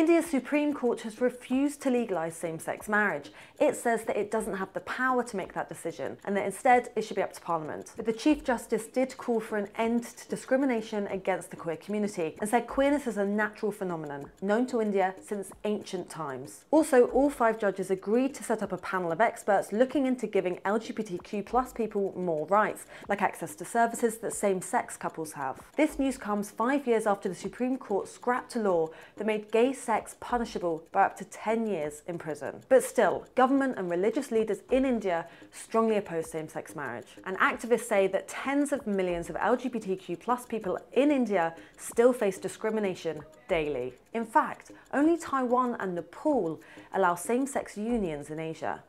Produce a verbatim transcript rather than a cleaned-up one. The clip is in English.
India's Supreme Court has refused to legalise same-sex marriage. It says that it doesn't have the power to make that decision and that instead it should be up to Parliament. But the Chief Justice did call for an end to discrimination against the queer community and said queerness is a natural phenomenon known to India since ancient times. Also, all five judges agreed to set up a panel of experts looking into giving L G B T Q plus people more rights, like access to services that same-sex couples have. This news comes five years after the Supreme Court scrapped a law that made gay sex punishable by up to ten years in prison. But still, government and religious leaders in India strongly oppose same-sex marriage. And activists say that tens of millions of L G B T Q plus people in India still face discrimination daily. In fact, only Taiwan and Nepal allow same-sex unions in Asia.